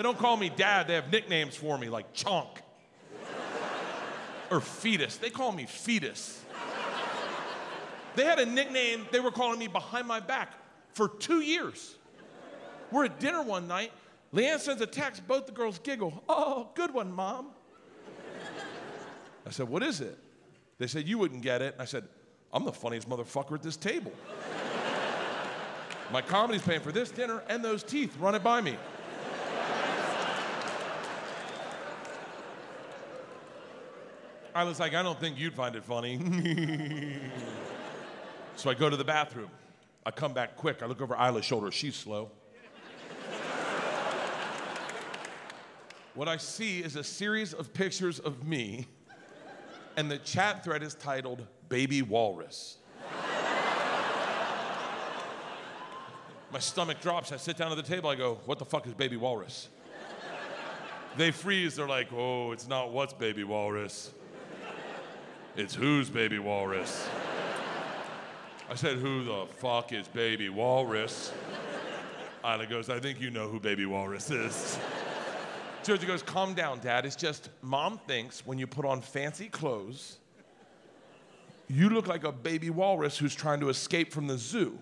They don't call me Dad. They have nicknames for me like Chunk or Fetus. They call me Fetus. They had a nickname they were calling me behind my back for 2 years. We're at dinner one night. Leanne sends a text. Both the girls giggle. Oh, good one, Mom. I said, what is it? They said, you wouldn't get it. I said, I'm the funniest motherfucker at this table. My comedy's paying for this dinner and those teeth. Run it by me. I was like, I don't think you'd find it funny. So I go to the bathroom. I come back quick. I look over Isla's shoulder. She's slow. What I see is a series of pictures of me, and the chat thread is titled, Baby Walrus. My stomach drops. I sit down at the table. I go, what the fuck is Baby Walrus? They freeze. They're like, oh, it's not what's Baby Walrus. It's who's Baby Walrus. I said, who the fuck is Baby Walrus? Isla goes, I think you know who Baby Walrus is. Georgia goes, calm down, Dad. It's just Mom thinks when you put on fancy clothes, you look like a baby walrus who's trying to escape from the zoo.